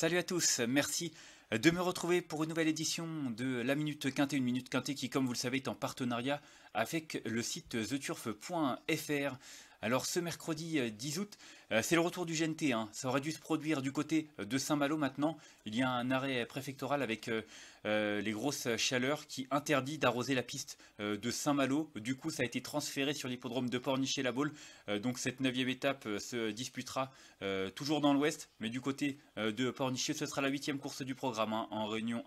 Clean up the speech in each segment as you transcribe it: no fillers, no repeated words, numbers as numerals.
Salut à tous, merci de me retrouver pour une nouvelle édition de la Minute Quintée, une Minute Quintée qui, comme vous le savez, est en partenariat avec le site theturf.fr. Alors ce mercredi 10 août, c'est le retour du GNT, hein. Ça aurait dû se produire du côté de Saint-Malo maintenant. Il y a un arrêt préfectoral avec les grosses chaleurs qui interdit d'arroser la piste de Saint-Malo. Du coup, ça a été transféré sur l'hippodrome de Pornichet-la-Baule. Donc cette 9e étape se disputera toujours dans l'ouest, mais du côté de Pornichet, ce sera la 8e course du programme, hein, en Réunion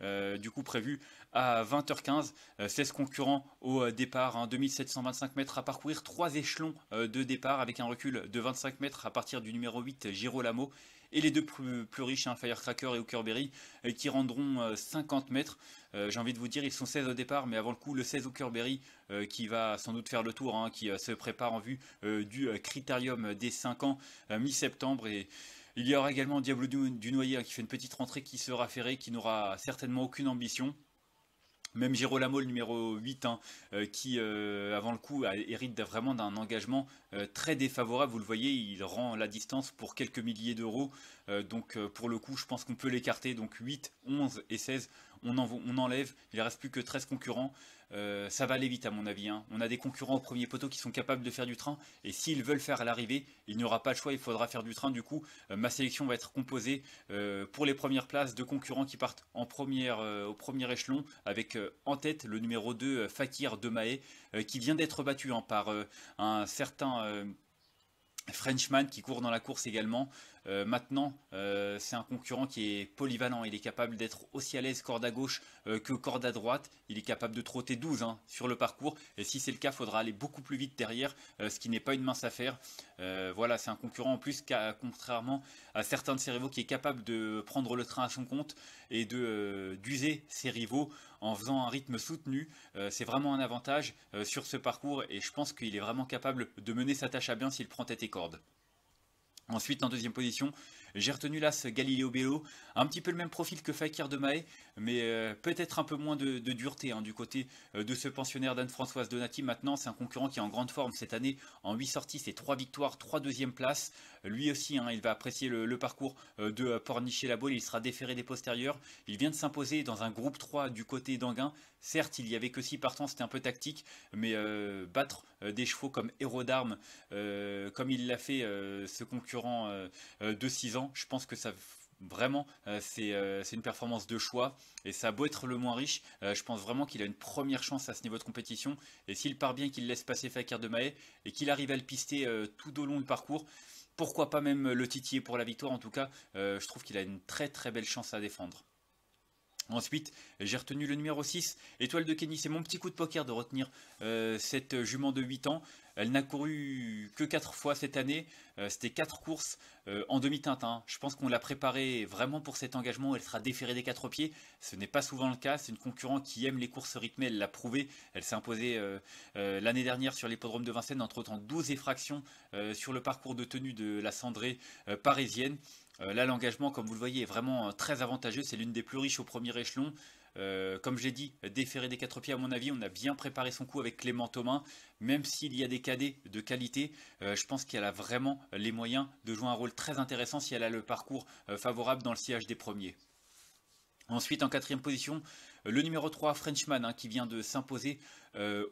1, du coup prévue à 20h15. 16 concurrents au départ, hein, 2725 mètres à parcourir, 3 échelons de départ avec un recul de 25 mètres à partir du numéro 8, Girolamo, et les deux plus riches, hein, Firecracker et Hookerberry, qui rendront 50 mètres. J'ai envie de vous dire, ils sont 16 au départ, mais avant le coup, le 16 Hookerberry qui va sans doute faire le tour, hein, qui se prépare en vue du Critérium des 5 ans mi-septembre. Et il y aura également Diable du Noyer, hein, qui fait une petite rentrée, qui sera ferré, qui n'aura certainement aucune ambition. Même Girolamo, le numéro 8, hein, qui, avant le coup, hérite vraiment d'un engagement très défavorable. Vous le voyez, il rend la distance pour quelques milliers d'euros. Donc, pour le coup, je pense qu'on peut l'écarter. Donc, 8, 11 et 16, on enlève. Il ne reste plus que 13 concurrents. Ça va aller vite, à mon avis, hein. On a des concurrents au premier poteau qui sont capables de faire du train. Et s'ils veulent faire à l'arrivée, il n'y aura pas le choix. Il faudra faire du train. Du coup, ma sélection va être composée pour les premières places de concurrents qui partent en première, au premier échelon avec... en tête, le numéro 2, Fakir de Mahé, qui vient d'être battu, hein, par un certain Frenchman qui court dans la course également. Maintenant, c'est un concurrent qui est polyvalent. Il est capable d'être aussi à l'aise corde à gauche que corde à droite. Il est capable de trotter 12, hein, sur le parcours. Et si c'est le cas, il faudra aller beaucoup plus vite derrière, ce qui n'est pas une mince affaire. Voilà, c'est un concurrent en plus, contrairement à certains de ses rivaux, qui est capable de prendre le train à son compte et d'user ses rivaux en faisant un rythme soutenu. C'est vraiment un avantage sur ce parcours, et je pense qu'il est vraiment capable de mener sa tâche à bien s'il prend tête et corde. Ensuite, en deuxième position, j'ai retenu l'as Galileo Béo, un petit peu le même profil que Fakir de Mahé, mais peut-être un peu moins de dureté, hein, du côté de ce pensionnaire d'Anne-Françoise Donati. Maintenant, c'est un concurrent qui est en grande forme cette année, en 8 sorties, c'est 3 victoires, 3 deuxièmes places. Lui aussi, hein, il va apprécier le parcours de Pornichet-la-Baule, il sera déféré des postérieurs. Il vient de s'imposer dans un groupe 3 du côté d'Anguin. Certes, il n'y avait que 6 partants, c'était un peu tactique, mais battre des chevaux comme héros d'armes, comme il l'a fait ce concurrent de 6 ans, je pense que ça vraiment c'est une performance de choix, et ça a beau être le moins riche, je pense vraiment qu'il a une première chance à ce niveau de compétition. Et s'il part bien, qu'il laisse passer Fakir de Mahé et qu'il arrive à le pister tout au long du parcours, pourquoi pas même le titiller pour la victoire. En tout cas, je trouve qu'il a une très très belle chance à défendre. Ensuite, j'ai retenu le numéro 6, Étoile de Kenny. C'est mon petit coup de poker de retenir cette jument de 8 ans. Elle n'a couru que 4 fois cette année, c'était 4 courses en demi-teinte, hein. Je pense qu'on l'a préparée vraiment pour cet engagement, elle sera déférée des 4 pieds, ce n'est pas souvent le cas, c'est une concurrente qui aime les courses rythmées, elle l'a prouvé, elle s'est imposée l'année dernière sur l'hippodrome de Vincennes, entre autant 12 effractions sur le parcours de tenue de la cendrée parisienne. Là, l'engagement, comme vous le voyez, est vraiment très avantageux, c'est l'une des plus riches au premier échelon. Comme j'ai dit, déféré des 4 pieds, à mon avis, on a bien préparé son coup avec Clément Thomas. Même s'il y a des cadets de qualité, je pense qu'elle a vraiment les moyens de jouer un rôle très intéressant si elle a le parcours favorable dans le sillage des premiers. Ensuite, en 4e position, le numéro 3, Frenchman, hein, qui vient de s'imposer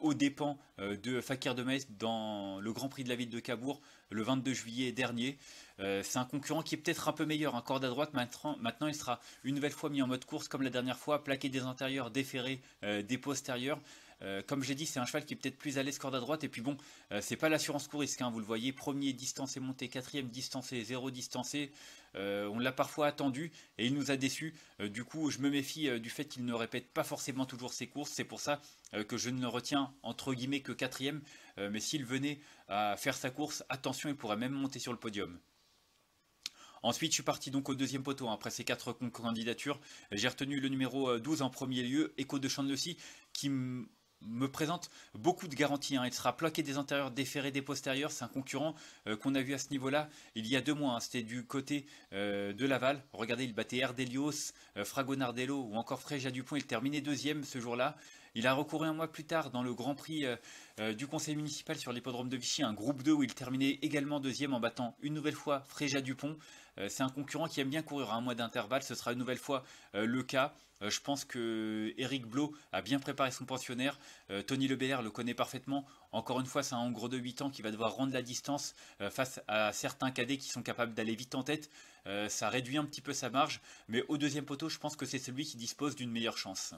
aux dépens de Fakir de Mahé dans le Grand Prix de la ville de Cabourg le 22 juillet dernier. C'est un concurrent qui est peut-être un peu meilleur, hein, corde à droite. Maintenant, il sera une nouvelle fois mis en mode course comme la dernière fois, plaqué des antérieurs, déféré des postérieurs. Comme j'ai dit, c'est un cheval qui est peut-être plus à l'aise corde à droite. Et puis bon, c'est pas l'assurance court risque, hein, vous le voyez, premier distancé monté, 4e distancé, 0 distancé. On l'a parfois attendu et il nous a déçus. Du coup, je me méfie du fait qu'il ne répète pas forcément toujours ses courses. C'est pour ça que je ne le retiens entre guillemets que 4e. Mais s'il venait à faire sa course, attention, il pourrait même monter sur le podium. Ensuite, je suis parti donc au 2e poteau, hein, après ces 4 candidatures. J'ai retenu le numéro 12 en premier lieu, Écho de Chandelosy, qui me présente beaucoup de garanties, hein. Il sera plaqué des antérieurs, déféré des postérieurs. C'est un concurrent qu'on a vu à ce niveau-là il y a 2 mois, hein. C'était du côté de Laval. Regardez, il battait Erdelios, Fragonardello ou encore Freja Dupont. Il terminait 2e ce jour-là. Il a recouru un mois plus tard dans le Grand Prix du conseil municipal sur l'hippodrome de Vichy, un groupe 2 où il terminait également deuxième en battant une nouvelle fois Freja Dupont. C'est un concurrent qui aime bien courir à un mois d'intervalle, ce sera une nouvelle fois le cas. Je pense que Eric Blot a bien préparé son pensionnaire, Tony Le Bélair le connaît parfaitement. Encore une fois, c'est un hongre de 8 ans qui va devoir rendre la distance face à certains cadets qui sont capables d'aller vite en tête. Ça réduit un petit peu sa marge, mais au deuxième poteau, je pense que c'est celui qui dispose d'une meilleure chance.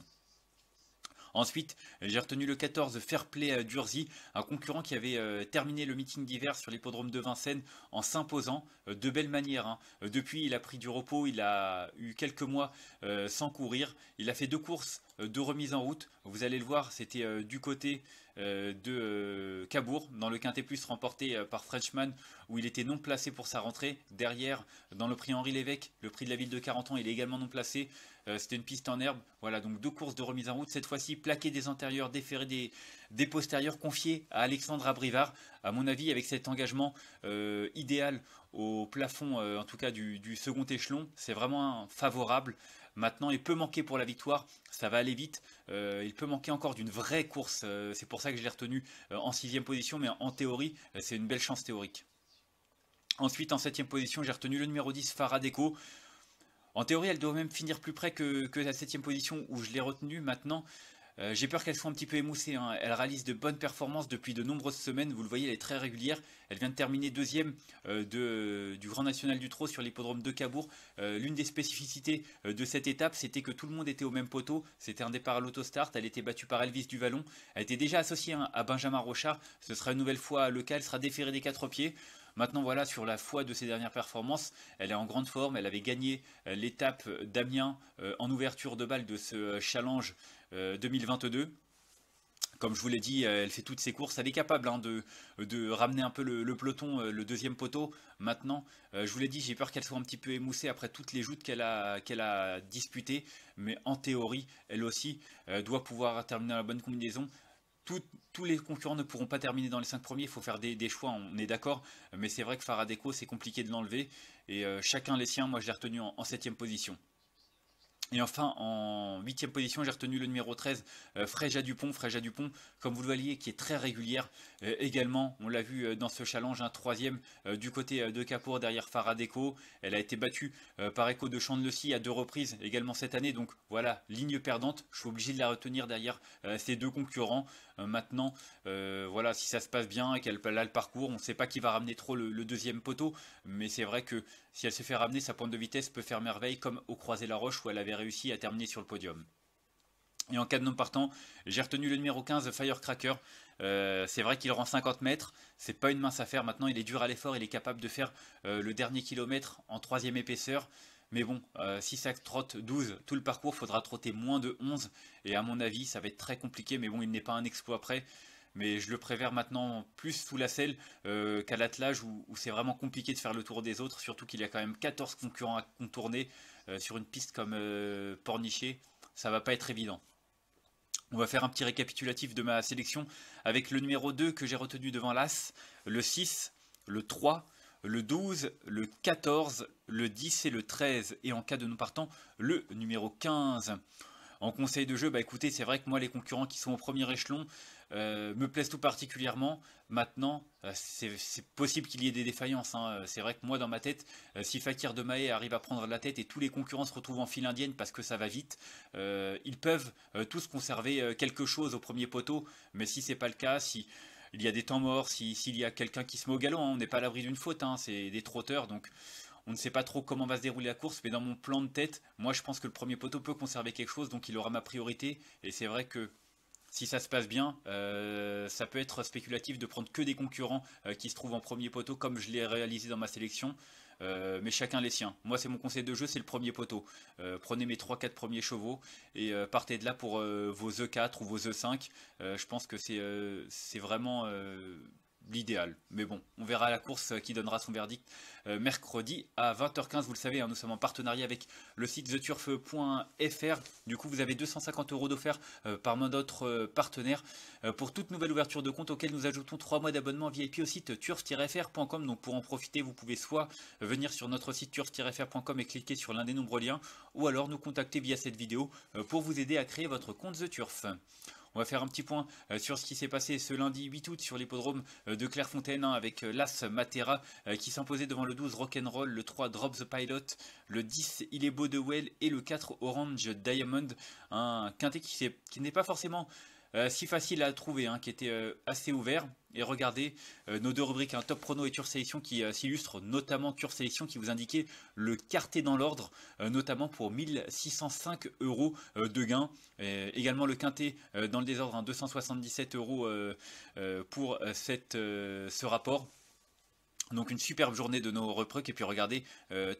Ensuite, j'ai retenu le 14 Fairplay à Durzy, un concurrent qui avait terminé le meeting d'hiver sur l'hippodrome de Vincennes en s'imposant de belle manière. Depuis, il a pris du repos, il a eu quelques mois sans courir. Il a fait deux courses, deux remises en route. Vous allez le voir, c'était du côté de Cabourg, dans le Quintet Plus remporté par Frenchman, où il était non placé pour sa rentrée. Derrière, dans le prix Henri Lévesque, le prix de la ville de Carentan, il est également non placé. C'était une piste en herbe. Voilà, donc deux courses de remise en route. Cette fois-ci, plaqué des antérieurs, déféré des postérieurs, confié à Alexandre Abrivard. À mon avis, avec cet engagement idéal au plafond, en tout cas du second échelon, c'est vraiment favorable. Maintenant, il peut manquer pour la victoire, ça va aller vite, il peut manquer encore d'une vraie course, c'est pour ça que je l'ai retenu en 6ème position, mais en théorie, c'est une belle chance théorique. Ensuite, en 7ème position, j'ai retenu le numéro 10, Faradeco. En théorie, elle doit même finir plus près que la 7ème position où je l'ai retenue maintenant. J'ai peur qu'elle soit un petit peu émoussée, Elle réalise de bonnes performances depuis de nombreuses semaines, vous le voyez, elle est très régulière. Elle vient de terminer deuxième du Grand National du Trot sur l'hippodrome de Cabourg. L'une des spécificités de cette étape, c'était que tout le monde était au même poteau. C'était un départ à l'autostart, elle était battue par Elvis Duvalon. Elle était déjà associée à Benjamin Rochard, ce sera une nouvelle fois le cas, elle sera déférée des 4 pieds. Maintenant, voilà, sur la foi de ses dernières performances, elle est en grande forme. Elle avait gagné l'étape d'Amiens en ouverture de balle de ce challenge 2022. Comme je vous l'ai dit, elle fait toutes ses courses. Elle est capable de ramener un peu le peloton, le deuxième poteau. Maintenant, je vous l'ai dit, j'ai peur qu'elle soit un petit peu émoussée après toutes les joutes qu'elle a disputées. Mais en théorie, elle aussi doit pouvoir terminer dans la bonne combinaison. Tous les concurrents ne pourront pas terminer dans les 5 premiers, il faut faire des choix, on est d'accord, mais c'est vrai que Faradeco, c'est compliqué de l'enlever, et chacun les siens. Moi je l'ai retenu en 7ème position. Et enfin, en 8ème position, j'ai retenu le numéro 13, Freja Dupont. Freja Dupont, comme vous le voyez, qui est très régulière également. On l'a vu dans ce challenge, un 3ème du côté de Capour derrière Faradeco. Elle a été battue par Écho de Chandelosy à 2 reprises également cette année. Donc voilà, ligne perdante. Je suis obligé de la retenir derrière ces deux concurrents. Maintenant, voilà, si ça se passe bien et qu'elle a le parcours, on ne sait pas qui va ramener trop le deuxième poteau. Mais c'est vrai que si elle se fait ramener, sa pointe de vitesse peut faire merveille, comme au Croisé-la-Roche où elle avait réussi à terminer sur le podium. Et en cas de non partant, j'ai retenu le numéro 15, Firecracker. C'est vrai qu'il rend 50 mètres, c'est pas une mince affaire. Maintenant, il est dur à l'effort, il est capable de faire le dernier kilomètre en 3ème épaisseur. Mais bon, si ça trotte 12 tout le parcours, faudra trotter moins de 11. Et à mon avis, ça va être très compliqué. Mais bon, il n'est pas un exploit près. Mais je le préfère maintenant plus sous la selle qu'à l'attelage où c'est vraiment compliqué de faire le tour des autres. Surtout qu'il y a quand même 14 concurrents à contourner sur une piste comme Pornichet. Ça va pas être évident. On va faire un petit récapitulatif de ma sélection avec le numéro 2 que j'ai retenu devant l'As, le 6, le 3, le 12, le 14, le 10 et le 13. Et en cas de non partant, le numéro 15. En conseil de jeu, bah écoutez, c'est vrai que moi les concurrents qui sont au premier échelon me plaisent tout particulièrement. Maintenant, c'est possible qu'il y ait des défaillances. C'est vrai que moi dans ma tête, si Fakir de Mahé arrive à prendre la tête et tous les concurrents se retrouvent en file indienne parce que ça va vite, ils peuvent tous conserver quelque chose au premier poteau. Mais si c'est pas le cas, si il y a des temps morts, s'il y a quelqu'un qui se met au galop, on n'est pas à l'abri d'une faute, c'est des trotteurs, donc on ne sait pas trop comment va se dérouler la course, mais dans mon plan de tête, moi je pense que le premier poteau peut conserver quelque chose, donc il aura ma priorité. Et c'est vrai que si ça se passe bien, ça peut être spéculatif de prendre que des concurrents qui se trouvent en premier poteau, comme je l'ai réalisé dans ma sélection, mais chacun les siens. Moi c'est mon conseil de jeu, c'est le premier poteau. Prenez mes 3-4 premiers chevaux et partez de là pour vos E4 ou vos E5. Je pense que c'est vraiment l'idéal, mais bon, on verra la course qui donnera son verdict mercredi à 20h15, vous le savez, nous sommes en partenariat avec le site theturf.fr, du coup vous avez 250 € d'offert parmi d'autres partenaires pour toute nouvelle ouverture de compte auquel nous ajoutons 3 mois d'abonnement VIP au site turf-fr.com, donc pour en profiter vous pouvez soit venir sur notre site turf-fr.com et cliquer sur l'un des nombreux liens, ou alors nous contacter via cette vidéo pour vous aider à créer votre compte The Turf. On va faire un petit point sur ce qui s'est passé ce lundi 8 août sur l'hippodrome de Clairefontaine avec l'As Matera qui s'imposait devant le 12 Rock'n'Roll, le 3 Drop the Pilot, le 10 Il est beau de Well et le 4 Orange Diamond. Un quintet qui n'est pas forcément si facile à trouver, hein, qui était assez ouvert. Et regardez nos deux rubriques, hein, Top Prono et Turf Sélection, qui s'illustrent, notamment Turf Sélection qui vous indiquait le quartet dans l'ordre, notamment pour 1 605 € de gain. Et également le quintet dans le désordre, hein, 277 € pour ce rapport. Donc une superbe journée de nos repreucs. Et puis regardez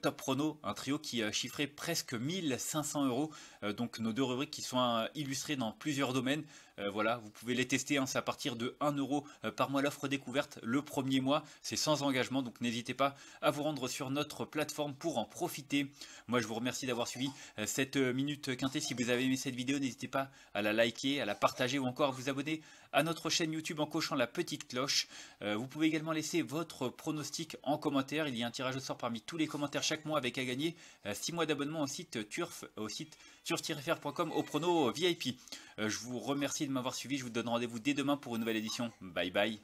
Top Prono, un trio qui a chiffré presque 1 500 €. Donc nos deux rubriques qui sont illustrées dans plusieurs domaines. Voilà, vous pouvez les tester, hein, c'est à partir de 1 € par mois l'offre découverte le premier mois. C'est sans engagement, donc n'hésitez pas à vous rendre sur notre plateforme pour en profiter. Moi je vous remercie d'avoir suivi cette minute quintée. Si vous avez aimé cette vidéo, n'hésitez pas à la liker, à la partager ou encore à vous abonner à notre chaîne YouTube en cochant la petite cloche. Vous pouvez également laisser votre pronostic en commentaire. Il y a un tirage au sort parmi tous les commentaires chaque mois avec à gagner 6 mois d'abonnement au site Turf, au site turf-fr.com au prono VIP. Je vous remercie de m'avoir suivi, je vous donne rendez-vous dès demain pour une nouvelle édition. Bye bye.